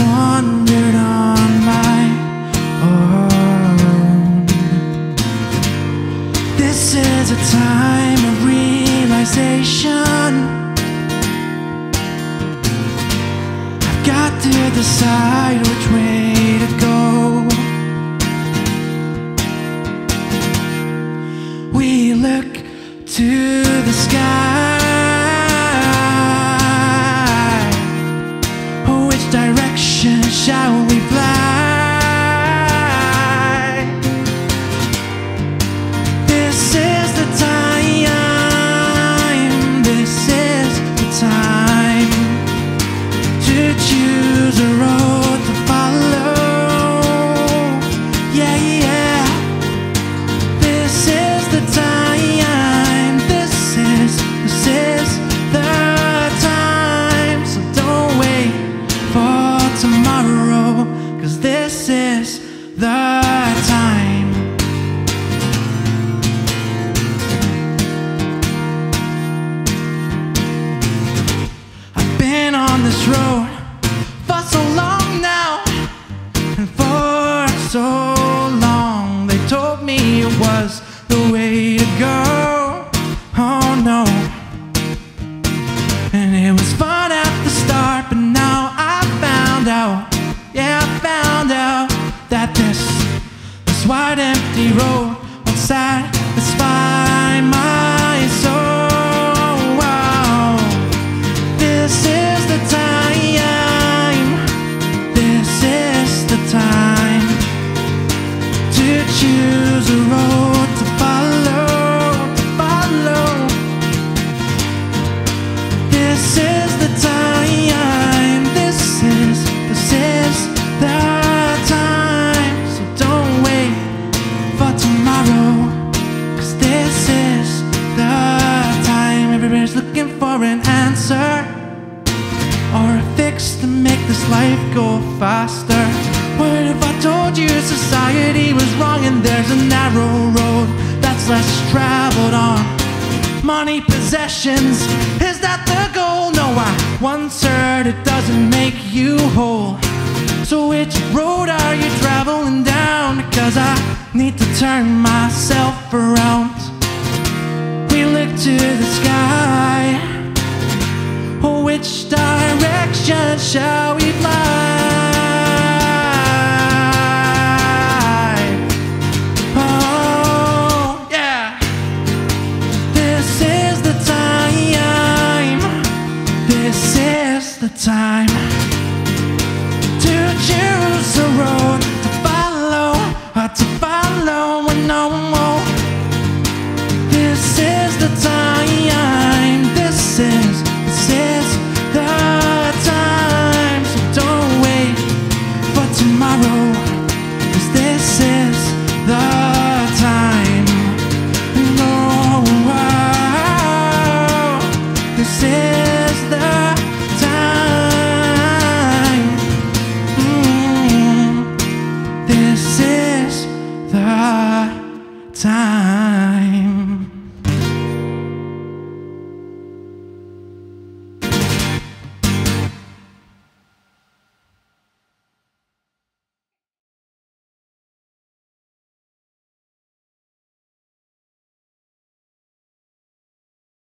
wandered on my own. This is a time of realization. I've got to decide which way to go. We look to the sky. Shall we fly? This is the time, this is the time to choose a road to follow. Yeah, yeah. This is the time, this is the time. So don't wait for tomorrow, 'cause this is the time. I've been on this road for so long now, and for so long they told me it was the way to go. Oh no. And it was fun at the start, but now I found out, yeah, I found out that this wide empty road won't satisfy my soul. Wow. This is the time, this is the time to choose a road to follow, to follow. This is the time, this is the time, so don't wait for tomorrow, 'cause this is the time. Everybody's looking for an answer or a fix to make this life go faster. What if I told you society was wrong and there's a narrow road that's less traveled on? Money, possessions, is that the goal? No, I once heard it doesn't make you whole. So which road are you traveling down? Because I need to turn myself around. We look to the sky. Which direction shall we fly? Oh, yeah. This is the time. This is the time. Choose a road to follow no more. This is the time, this is the time. So don't wait for tomorrow, 'cause this is the time. No, oh, this is the time. Time.